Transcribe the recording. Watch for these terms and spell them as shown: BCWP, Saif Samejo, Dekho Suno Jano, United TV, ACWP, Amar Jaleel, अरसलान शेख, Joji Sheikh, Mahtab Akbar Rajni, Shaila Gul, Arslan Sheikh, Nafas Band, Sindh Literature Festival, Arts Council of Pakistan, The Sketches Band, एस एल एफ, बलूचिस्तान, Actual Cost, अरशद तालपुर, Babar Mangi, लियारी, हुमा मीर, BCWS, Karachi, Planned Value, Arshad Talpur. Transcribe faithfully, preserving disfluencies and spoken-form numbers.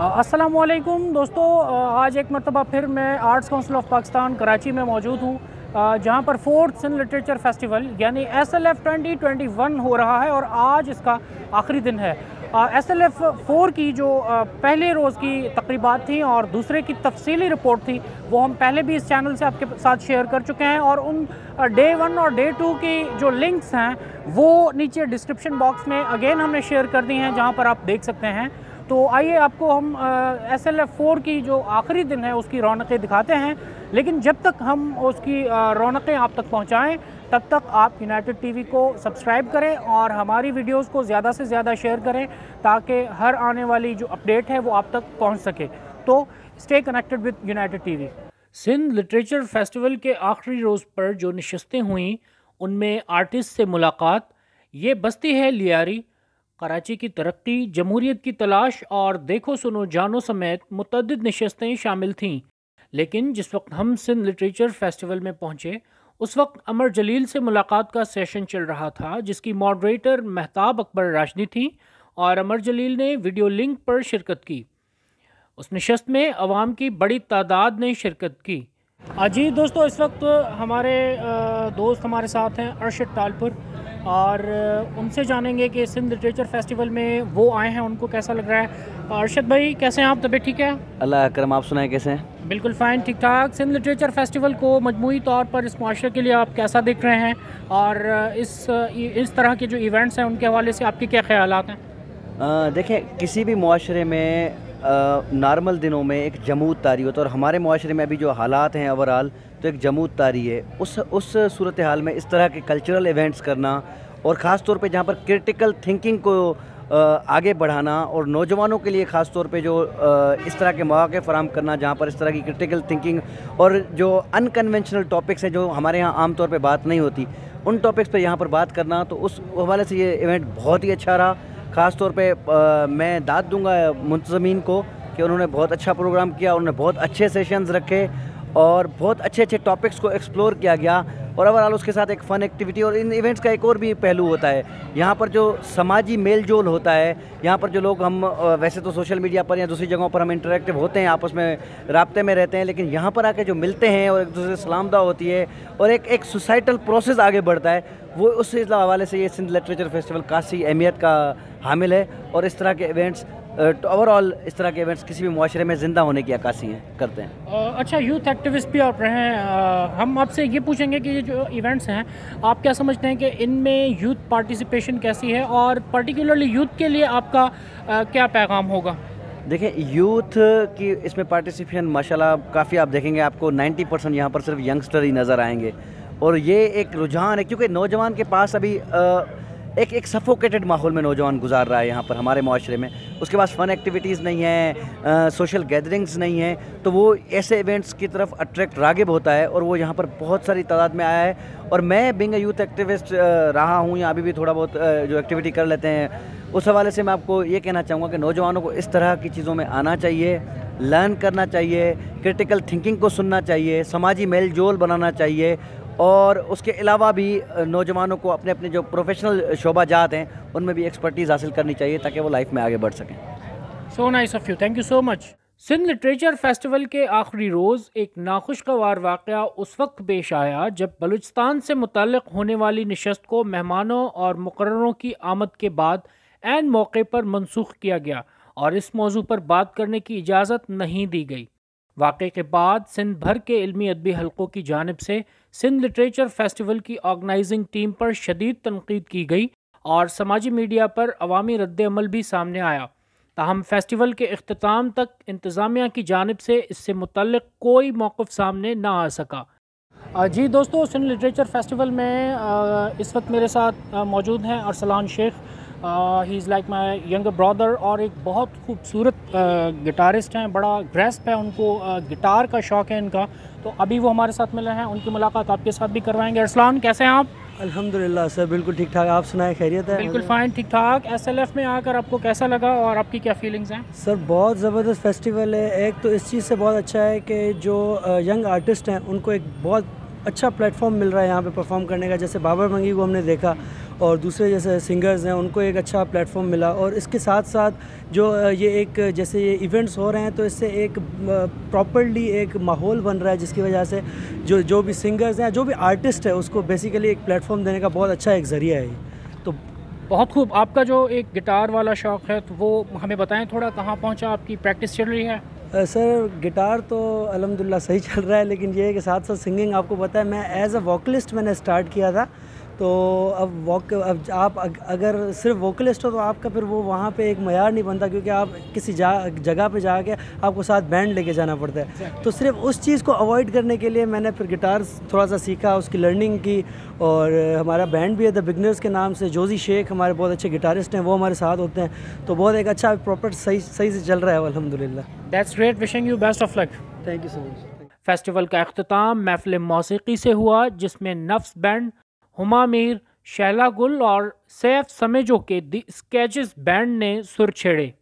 अस्सलामुअलैकुम दोस्तों, आज एक मरतबा फिर मैं arts council of Pakistan Karachi में मौजूद हूँ, जहाँ पर फोर्थ सिंध लिटरेचर फेस्टिवल यानी एस एल एफ twenty twenty one हो रहा है और आज इसका आखिरी दिन है। एस एल एफ फोर की जो पहले रोज़ की तकरीबात थी और दूसरे की तफसीली रिपोर्ट थी, वो हम पहले भी इस चैनल से आपके साथ शेयर कर चुके हैं और उन डे वन और डे टू की जो लिंक्स हैं वो नीचे डिस्क्रिप्शन बॉक्स में अगेन हमने शेयर कर दी हैं, जहाँ पर आप देख सकते हैं। तो आइए आपको हम एस एल एफ फोर की जो आखिरी दिन है उसकी रौनकें दिखाते हैं, लेकिन जब तक हम उसकी रौनकें आप तक पहुंचाएं तब तक आप यूनाइटेड टीवी को सब्सक्राइब करें और हमारी वीडियोस को ज़्यादा से ज़्यादा शेयर करें ताकि हर आने वाली जो अपडेट है वो आप तक पहुंच सके। तो stay connected with united TV. Sindh literature festival के आखिरी रोज़ पर जो नशस्तें हुईं उनमें आर्टिस्ट से मुलाकात, ये बस्ती है लियारी, कराची की तरक्की, जमहूरियत की तलाश और देखो सुनो जानो समेत मुतअद्दिद नशस्तें शामिल थीं। लेकिन जिस वक्त हम सिंध लिटरेचर फेस्टिवल में पहुँचे उस वक्त अमर जलील से मुलाकात का सेशन चल रहा था, जिसकी मॉडरेटर महताब अकबर राजनी थीं और अमर जलील ने वीडियो लिंक पर शिरकत की। उस नशस्त में अवाम की बड़ी तादाद ने शिरकत की। जी दोस्तों, इस वक्त हमारे दोस्त हमारे साथ हैं अरशद तालपुर और उनसे जानेंगे कि सिंध लिटरेचर फेस्टिवल में वो आए हैं, उनको कैसा लग रहा है। अरशद भाई कैसे हैं आप? तबीयत ठीक है? अल्लाह करम, आप सुनाएं कैसे हैं? बिल्कुल फ़ाइन, ठीक ठाक। सिंध लिटरेचर फेस्टिवल को मजमूई तौर पर इस माशरे के लिए आप कैसा देख रहे हैं और इस इस तरह के जो इवेंट्स हैं उनके हवाले से आपके क्या ख्यालात हैं? देखें, किसी भी माशरे में नॉर्मल दिनों में एक जमूत तारी होता है और हमारे माशरे में अभी जो हालात हैं ओवरऑल तो एक जमूत तारी है। उस उस सूरत हाल में इस तरह के कल्चरल इवेंट्स करना और ख़ास तौर पे जहाँ पर क्रिटिकल थिंकिंग को आगे बढ़ाना और नौजवानों के लिए ख़ास तौर पे जो इस तरह के मौक़े फ़राहम करना जहाँ पर इस तरह की क्रिटिकल थिंकिंग और जो अनकन्वेंशनल टॉपिक्स हैं जो हमारे यहाँ आम तौर पे बात नहीं होती, उन टॉपिक्स पर यहाँ पर बात करना, तो उस हवाले से ये इवेंट बहुत ही अच्छा रहा। ख़ास तौर पर मैं दाद दूँगा मुंतज़मीन को कि उन्होंने बहुत अच्छा प्रोग्राम किया, उन्होंने बहुत अच्छे सेशंस रखे और बहुत अच्छे अच्छे टॉपिक्स को एक्सप्लोर किया गया और ओवरऑल उसके साथ एक फ़न एक्टिविटी। और इन इवेंट्स का एक और भी पहलू होता है, यहाँ पर जो समाजी मेल जोल होता है, यहाँ पर जो लोग हम वैसे तो सोशल मीडिया पर या दूसरी जगहों पर हम इंटरेक्टिव होते हैं, आपस में राब्ते में रहते हैं, लेकिन यहाँ पर आके जो मिलते हैं और एक दूसरे से सलामदा होती है और एक एक सोसाइटल प्रोसेस आगे बढ़ता है, वो उस हवाले से ये सिंध लिटरेचर फेस्टिवल काफ़ी अहमियत का हामिल है। और इस तरह के इवेंट्स ओवरऑल तो इस तरह के इवेंट्स किसी भी माशरे में ज़िंदा होने की अक्कासी हैं करते हैं। अच्छा, यूथ एक्टिविस्ट भी आप रहे हैं, हम आपसे ये पूछेंगे कि ये जो इवेंट्स हैं आप क्या समझते हैं कि इनमें यूथ पार्टिसिपेशन कैसी है और पर्टिकुलरली यूथ के लिए आपका आ, क्या पैगाम होगा? देखें, यूथ की इसमें पार्टिसिपेशन माशाल्लाह काफ़ी, आप देखेंगे आपको नाइन्टी परसेंट यहाँ पर सिर्फ यंगस्टर ही नज़र आएंगे और ये एक रुझान है क्योंकि नौजवान के पास अभी आ, एक एक सफोकेटेड माहौल में नौजवान गुजार रहा है यहाँ पर हमारे माशरे में। उसके पास फ़न एक्टिविटीज़ नहीं हैं, सोशल गैदरिंग्स नहीं हैं, तो वो ऐसे इवेंट्स की तरफ अट्रैक्ट रागिब होता है और वो यहाँ पर बहुत सारी तादाद में आया है। और मैं बिंग यूथ एक्टिविस्ट रहा हूँ या अभी भी थोड़ा बहुत जो एक्टिविटी कर लेते हैं, उस हवाले से मैं आपको ये कहना चाहूँगा कि नौजवानों को इस तरह की चीज़ों में आना चाहिए, लर्न करना चाहिए, क्रिटिकल थिंकिंग को सुनना चाहिए, समाजी मेल जोल बनाना चाहिए और उसके अलावा भी नौजवानों को अपने अपने जो प्रोफेशनल शोबाजात हैं उनमें भी एक्सपर्टीज़ हासिल करनी चाहिए ताकि वो लाइफ में आगे बढ़ सकें। So nice of you, thank you so much. Sindh literature festival के आखिरी रोज़ एक नाखुशगवार वाक़या उस वक्त पेश आया जब बलूचिस्तान से मुतल्लिक़ होने वाली नशस्त को मेहमानों और मुकर्ररों की आमद के बाद ऐन मौके पर मनसूख किया गया और इस मौजू पर बात करने की इजाज़त नहीं दी गई। वाक़े के बाद सिंध भर के इल्मी अदबी हलकों की जानिब से सिंध लिटरेचर फेस्टिवल की ऑर्गेनाइजिंग टीम पर शदीद तनकीद की गई और समाजी मीडिया पर अवामी रद्दअमल भी सामने आया। ताहम फेस्टिवल के अख्तिताम तक इंतज़ामिया की जानिब से इससे मुतल्लिक़ कोई मौक़िफ़ सामने ना आ सका। जी दोस्तों, सिंध लिटरेचर फेस्टिवल में इस वक्त मेरे साथ मौजूद हैं अरसलान शेख, he is like my younger brother और एक बहुत खूबसूरत गिटारिस्ट हैं, बड़ा ग्रेस्प है, उनको गिटार का शौक़ है इनका, तो अभी वो हमारे साथ मिले हैं, उनकी मुलाकात आपके साथ भी करवाएंगे। अरसलान कैसे हैं आप? अल्हम्दुलिल्लाह सर, बिल्कुल ठीक ठाक, आप सुनाएं खैरियत है? बिल्कुल फ़ाइन, ठीक ठाक। एस एल एफ में आकर आपको कैसा लगा और आपकी क्या फीलिंग्स हैं? सर बहुत ज़बरदस्त फेस्टिवल है। एक तो इस चीज़ से बहुत अच्छा है कि जो यंग आर्टिस्ट हैं उनको एक बहुत अच्छा प्लेटफॉर्म मिल रहा है यहाँ पे परफॉर्म करने का। जैसे बाबर मंगी को हमने देखा और दूसरे जैसे सिंगर्स हैं उनको एक अच्छा प्लेटफॉर्म मिला। और इसके साथ साथ जो ये एक जैसे ये इवेंट्स हो रहे हैं तो इससे एक प्रॉपर्ली एक माहौल बन रहा है, जिसकी वजह से जो जो भी सिंगर्स हैं, जो भी आर्टिस्ट है, उसको बेसिकली एक प्लेटफॉर्म देने का बहुत अच्छा एक ज़रिया है। तो बहुत खूब। आपका जो एक गिटार वाला शौक़ है तो वो हमें बताएं थोड़ा, कहाँ पहुँचा, आपकी प्रैक्टिस चल रही है? सर गिटार तो अल्हम्दुलिल्लाह सही चल रहा है, लेकिन ये है कि साथ साथ सिंगिंग, आपको पता है मैं एज़ अ वोकलिस्ट मैंने स्टार्ट किया था। तो अब वॉक अब आप अगर सिर्फ वोकलिस्ट हो तो आपका फिर वो वहाँ पे एक मयार नहीं बनता, क्योंकि आप किसी जा जगह पे जाके आपको साथ बैंड लेके जाना पड़ता है। तो सिर्फ उस चीज़ को अवॉइड करने के लिए मैंने फिर गिटार थोड़ा सा सीखा, उसकी लर्निंग की। और हमारा बैंड भी है द बिगिनर्स के नाम से, जोजी शेख हमारे बहुत अच्छे गिटारिस्ट हैं, वो हमारे साथ होते हैं। तो बहुत एक अच्छा प्रॉपर सही सही से चल रहा है अल्हम्दुलिल्लाह। That's great, wishing you best of luck. Thank you so much. Festival का अख्तिताम महफिल मौसीकी से हुआ, जिसमें नफ्स बैंड, हुमा मीर, शैला गुल और सैफ समेजो के द स्केचेस बैंड ने सुर छेड़े।